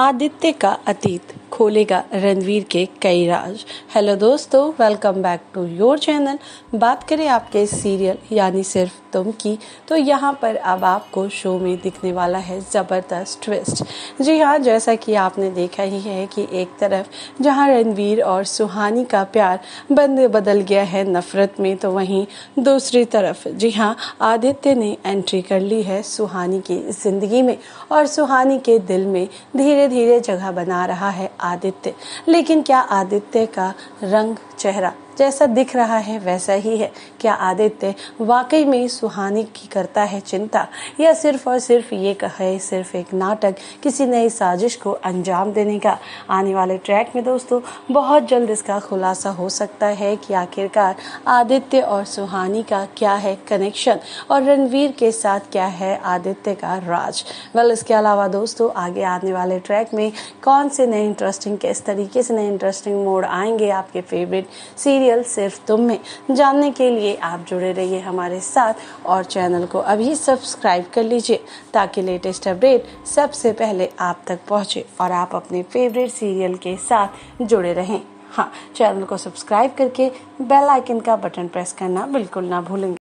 आदित्य का अतीत खोलेगा रणवीर के कई राज। हेलो दोस्तों, welcome back to your channel. बात करें आपके सीरियल यानी सिर्फ तुम की, तो यहाँ पर अब आपको शो में दिखने वाला है ज़बरदस्त ट्विस्ट। जी हाँ, जैसा कि आपने देखा ही है कि एक तरफ जहाँ रणवीर और सुहानी का प्यार बदल गया है नफ़रत में, तो वहीं दूसरी तरफ जी हाँ आदित्य ने एंट्री कर ली है सुहानी की ज़िंदगी में और सुहानी के दिल में धीरे धीरे जगह बना रहा है आदित्य। लेकिन क्या आदित्य का रंग चेहरा जैसा दिख रहा है वैसा ही है? क्या आदित्य वाकई में सुहानी की करता है चिंता, या सिर्फ और सिर्फ ये कहे सिर्फ एक नाटक किसी नई साजिश को अंजाम देने का? आने वाले ट्रैक में दोस्तों बहुत जल्द इसका खुलासा हो सकता है कि आखिरकार आदित्य और सुहानी का क्या है कनेक्शन और रणवीर के साथ क्या है आदित्य का राज। वेल, इसके अलावा दोस्तों आगे आने वाले ट्रैक में कौन से नए इंटरेस्टिंग, किस तरीके से नए इंटरेस्टिंग मोड आएंगे आपके फेवरेट सीरियल सिर्फ तुम में, जानने के लिए आप जुड़े रहिए हमारे साथ और चैनल को अभी सब्सक्राइब कर लीजिए ताकि लेटेस्ट अपडेट सबसे पहले आप तक पहुंचे और आप अपने फेवरेट सीरियल के साथ जुड़े रहें। हाँ, चैनल को सब्सक्राइब करके बेल आइकन का बटन प्रेस करना बिल्कुल ना भूलें।